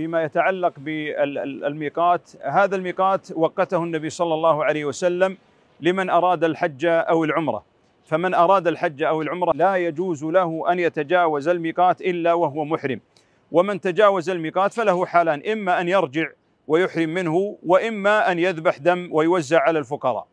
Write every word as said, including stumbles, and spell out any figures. فيما يتعلق بالميقات، هذا الميقات وقته النبي صلى الله عليه وسلم لمن أراد الحج أو العمرة، فمن أراد الحج أو العمرة لا يجوز له أن يتجاوز الميقات إلا وهو محرم، ومن تجاوز الميقات فله حالان، إما أن يرجع ويحرم منه، وإما أن يذبح دم ويوزع على الفقراء.